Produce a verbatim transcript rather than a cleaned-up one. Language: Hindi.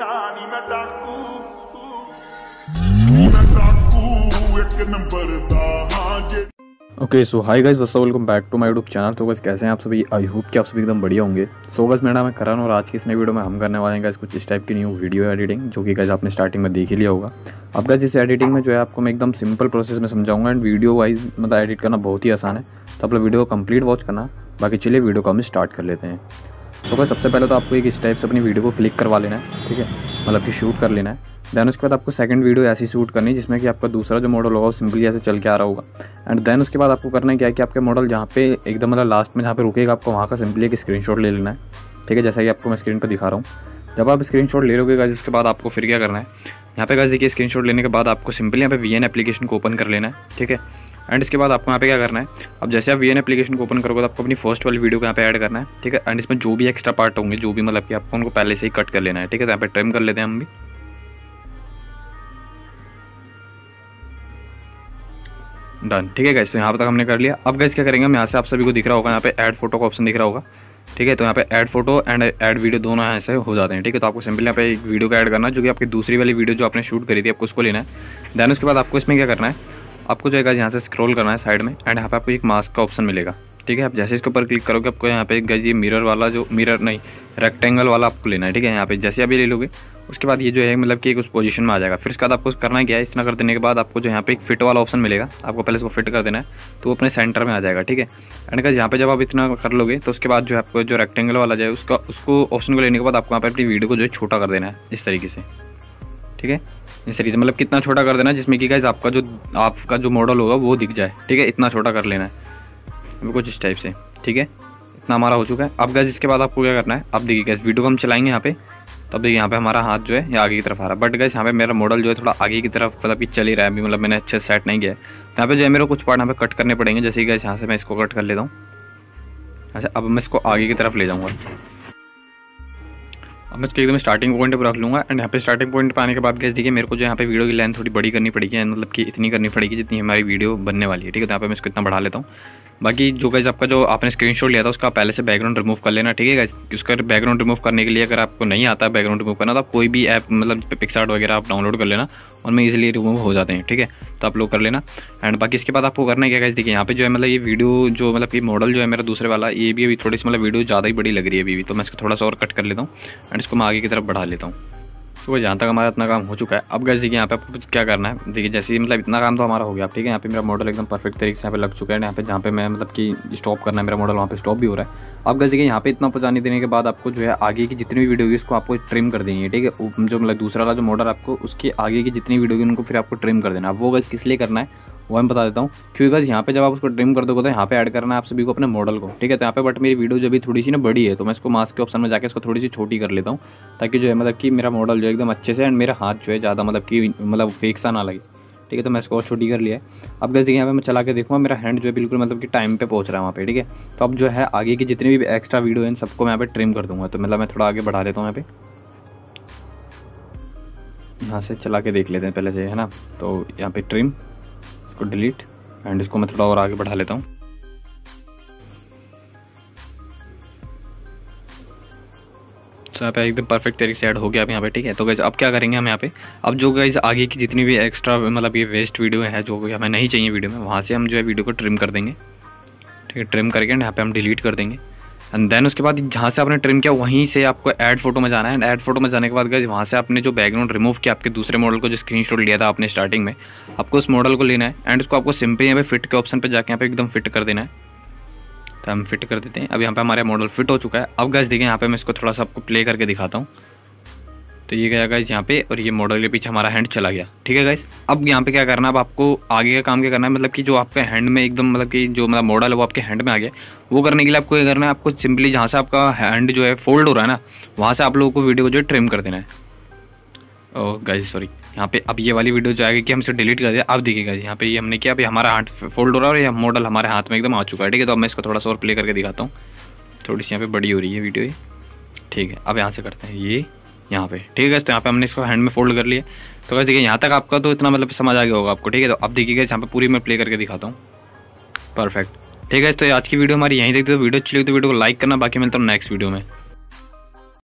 नानी मैं डाकू मैं डाकू एक नंबर दा हां जे। Okay so hi guys, what's up, welcome back to my YouTube channel. तो गाइस कैसे हैं आप सभी? आई होप कि आप सभी एकदम बढ़िया होंगे। सो गाइस मेरा नाम है करण और आज की इस नई वीडियो में हम करने वाले हैं गाइस कुछ इस टाइप की न्यू वीडियो एडिटिंग, जो कि गाइस आपने स्टार्टिंग में देख ही लिया होगा। अब गाइस इस एडिटिंग में जो है आपको मैं एकदम सिंपल प्रोसेस में समझाऊंगा एंड वीडियो वाइज मतलब एडिट करना बहुत ही आसान है। तो आप लोग वीडियो को कंप्लीट वॉच करना। बाकी चलिए वीडियो को हम स्टार्ट कर लेते हैं। सो गाइस सबसे पहले तो आपको एक इस टाइप से अपनी वीडियो को क्लिक करवा लेना है, ठीक है, मतलब कि शूट कर लेना है। देन उसके बाद आपको सेकंड वीडियो ऐसी शूट करनी है जिसमें कि आपका दूसरा जो मॉडल होगा वो सिंपली ऐसे चल के आ रहा होगा। एंड देन उसके बाद आपको करना है क्या है कि आपके मॉडल जहाँ पे एकदम मतलब लास्ट में जहाँ पे रुकेगा आपको वहाँ का सिंपली एक स्क्रीनशॉट ले लेना है, ठीक है, जैसा कि आपको मैं स्क्रीन पर दिखा रहा हूँ। जब आप स्क्रीनशॉट ले लोगे गाइस उसके बाद आपको फिर क्या करना है, यहाँ पे गाइस देखिए स्क्रीनशॉट लेने के बाद आपको सिंपली यहाँ पे वी एन एप्लीकेशन को ओपन कर लेना है, ठीक है। एंड इसके बाद आपको यहाँ पे क्या करना है, अब जैसे आप वी एन एप्लीकेशन को ओपन करोगे तो आपको अपनी फर्स्ट वाली वीडियो को यहाँ पे ऐड करना है, ठीक है। एंड इसमें जो भी एक्स्ट्रा पार्ट होंगे, जो भी मतलब कि आपको उनको पहले से ही कट कर लेना है, ठीक है। तो यहाँ पे ट्रिम कर लेते हैं हम भी। डन, ठीक है गाइस। तो यहाँ पर तक हमने कर लिया। अब गाइस क्या करेंगे हम यहाँ से, आप सभी को दिख रहा होगा यहाँ पे ऐड फोटो का ऑप्शन दिख रहा होगा, ठीक है। तो यहाँ पे add photo and add video दोनों यहाँ से हो जाते हैं, ठीक है। तो आपको सिंपल यहाँ पे एक वीडियो का ऐड करना है जो कि आपकी दूसरी वाली वीडियो जो आपने शूट करी थी आपको उसको लेना है। देन उसके बाद आपको इसमें क्या करना है, आपको जो है यहाँ से स्क्रॉल करना है साइड में एंड यहाँ पे आपको एक मास्क का ऑप्शन मिलेगा, ठीक है। आप जैसे इसके ऊपर क्लिक करोगे आपको यहाँ पे गाइस ये मिरर वाला जो मिरर नहीं रेक्टेंगल वाला आपको लेना है, ठीक है। यहाँ पे जैसे आप ये ले लोगे उसके बाद ये जो है मतलब कि एक उस पोजीशन में आ जाएगा। फिर उसके बाद आपको करना क्या है, इतना कर देने के बाद आपको जो यहाँ पे एक फिट वाला ऑप्शन मिलेगा, आपको पहले इसको फिट कर देना है तो वो अपने सेंटर में आ जाएगा, ठीक है। एंड गाइस यहाँ पे जब आप इतना कर लोगे तो उसके बाद जो है आपको जो रेक्टेंगल वाला जो है उसका उसको ऑप्शन को लेने के बाद आपको यहाँ पे अपनी वीडियो को जो है छोटा कर देना है इस तरीके से, ठीक है। इस तरीके से मतलब कितना छोटा कर देना जिसमें कि गाइस आपका जो आपका जो मॉडल होगा वो दिख जाए, ठीक है। इतना छोटा कर लेना है कुछ इस टाइप से, ठीक है। इतना हमारा हो चुका है। अब गाइस इसके बाद आपको क्या करना है, आप देखिए गाइस वीडियो को हम चलाएंगे यहाँ पे, तब देखिए यहाँ पे हमारा हाथ जो है ये आगे की तरफ आ रहा है। बट गाइस यहाँ पे मेरा मॉडल जो है थोड़ा आगे की तरफ मतलब कि चल ही रहा है अभी, मतलब मैंने अच्छे सेट नहीं किया है। यहाँ पे जो है मेरे को कुछ पार्ट यहाँ पे कट करने पड़ेंगे, जैसे कि गाइस यहाँ से मैं इसको कट कर लेता हूँ। अच्छा, अब मैं इसको आगे की तरफ ले जाऊँगा। अब मैं इसको एकदम स्टार्टिंग पॉइंट पर रख लूँगा एंड यहाँ पे स्टार्टिंग पॉइंट पर आने के बाद गाइस देखिए मेरे को जो यहाँ पे वीडियो की लेंथ थोड़ी बड़ी करनी पड़ेगी, मतलब कि इतनी करनी पड़ेगी जितनी हमारी वीडियो बनने वाली है, ठीक है। तो यहाँ पे मैं इसको इतना बढ़ा लेता हूँ। बाकी जो गाइस आपका जो आपने स्क्रीनशॉट लिया था उसका पहले से बैकग्राउंड रिमूव कर लेना, ठीक है गाइस। उसका बैकग्राउंड रिमूव करने के लिए अगर आपको नहीं आता बैकग्राउंड रिमूव करना तो आप कोई भी ऐप मतलब पिक्सार्ट वगैरह आप डाउनलोड कर लेना, उनमें इजीली रिमूव हो जाते हैं, ठीक है। तो आप लोग कर लेना। एंड बाकी इसके बाद आपको करना है क्या गाइस, देखिए यहाँ पे जो है मतलब ये वीडियो जो मतलब ये मॉडल जो है मेरा दूसरे वाला ये भी अभी थोड़ी सी मतलब वीडियो ज़्यादा ही बड़ी लग रही है अभी भी, तो मैं इसको थोड़ा सा और कट कर लेता हूँ एंड इसको मैं आगे की तरफ बढ़ा लेता हूँ। तो जहाँ तक हमारा इतना काम हो चुका है। अब गाइस देखिए यहाँ पे आपको क्या करना है, देखिए जैसे मतलब इतना काम तो हमारा हो गया, ठीक है। यहाँ पे मेरा मॉडल एकदम परफेक्ट तरीके से यहाँ पे लग चुका है। यहाँ पे जहाँ पे मैं मतलब कि स्टॉप करना है मेरा मॉडल वहाँ पे स्टॉप भी हो रहा है। अब गाइस देखिए यहाँ पे इतना पहुँचाने देने के बाद आपको जो है आगे की जितनी भी वीडियो होगी उसको आपको ट्रिम कर देनी है, ठीक है। जो मतलब दूसरा वाला जो मॉडल आपको उसके आगे की जितनी वीडियो होगी उनको फिर आपको ट्रिम कर देना। अब वो गाइस किस लिए करना है वो मैं बता देता हूँ, क्योंकि गाइस यहाँ पे जब आप उसको ट्रिम कर दोगे तो यहाँ पे ऐड करना है आप सभी को अपने मॉडल को, ठीक है। तो यहाँ पे बट मेरी वीडियो जो भी थोड़ी सी ना बड़ी है तो मैं इसको मास्क के ऑप्शन में जाकर इसको थोड़ी सी छोटी कर लेता हूँ, ताकि जो है मतलब कि मेरा मॉडल जो है एकदम अच्छे से एंड मेरा हाथ जो है ज़्यादा मतलब कि मतलब फेक सा ना लगे, ठीक है। तो मैं इसको और छोटी कर लिया है। अब गाइस देखिए यहाँ पे मैं चला के देखूँगा मेरा हैंड जो है बिल्कुल मतलब कि टाइम पे पहुँच रहा है वहाँ पे, ठीक है। तो अब जो है आगे की जितनी भी एक्स्ट्रा वीडियो है इन सबको मैं यहाँ पे ट्रिम कर दूँगा। तो मतलब मैं थोड़ा आगे बढ़ा लेता हूँ, यहाँ पे यहाँ से चला के देख लेते हैं पहले से, है ना। तो यहाँ पर ट्रिम को डिलीट एंड इसको मैं थोड़ा और आगे बढ़ा लेता हूँ। तो यहाँ पे एकदम परफेक्ट तरीके से ऐड हो गया अब यहाँ पे, ठीक है। तो गाइस अब क्या करेंगे हम यहाँ पे, अब जो गाइस आगे की जितनी भी एक्स्ट्रा मतलब ये वेस्ट वीडियो है जो हमें नहीं चाहिए वीडियो में, वहाँ से हम जो है वीडियो को ट्रिम कर देंगे, ठीक है। ट्रिम करके यहाँ पे हम डिलीट कर देंगे। एंड देन उसके बाद जहाँ से आपने ट्रिम किया वहीं से आपको ऐड फोटो में जाना है। एंड ऐड फोटो में जाने के बाद गाइस वहाँ से आपने जो बैकग्राउंड रिमूव किया आपके दूसरे मॉडल को जो स्क्रीनशॉट लिया था आपने स्टार्टिंग में, आपको उस मॉडल को लेना है एंड उसको आपको सिंपल यहाँ पे फिट के ऑप्शन पे जाके यहाँ पे एकदम फिट कर देना है। तो हम फिट कर देते हैं। अब यहाँ पे हमारा मॉडल फिट हो चुका है। अब गाइस देखिए यहाँ पे मैं इसको थोड़ा सा आपको प्ले करके दिखाता हूँ। तो ये गया गाइस यहाँ पे और ये मॉडल के पीछे हमारा हैंड चला गया, ठीक है गाइस। अब यहाँ पे क्या करना है, अब आपको आगे का काम क्या करना है, मतलब कि जो आपके हैंड में एकदम मतलब कि जो मतलब मॉडल है वो आपके हैंड में आ गया, वो करने के लिए आपको ये करना है, आपको सिंपली जहाँ से आपका हैंड जो है फोल्ड हो रहा है ना वहाँ से आप लोगों को वीडियो को जो है ट्रिम कर देना है। ओह गाइस सॉरी, यहाँ पे अब ये वाली वीडियो जो आएगी कि हम इसे डिलीट कर दिया। अब देखिए गाइस यहाँ पे ये हमने किया, अभी हमारा हाथ फोल्ड हो रहा है और ये मॉडल हमारे हाथ में एकदम आ चुका है, ठीक है। तो अब मैं इसको थोड़ा सा और प्ले करके दिखाता हूँ। थोड़ी सी यहाँ पे बड़ी हो रही है वीडियो ये, ठीक है। अब यहाँ से करते हैं ये यहाँ पे, ठीक है गाइस। तो यहाँ पे हमने इसको हैंड में फोल्ड कर लिया। तो गाइस देखिए यहाँ तक आपका तो इतना मतलब समझ आ गया होगा आपको, ठीक है। तो अब देखिए गाइस यहाँ पे पूरी मैं प्ले करके दिखाता हूँ। परफेक्ट, ठीक है गाइस। तो आज की वीडियो हमारी यहीं देखते हो, वीडियो अच्छी लगी तो वीडियो को लाइक करना। बाकी मिलता हूँ नेक्स्ट वीडियो में।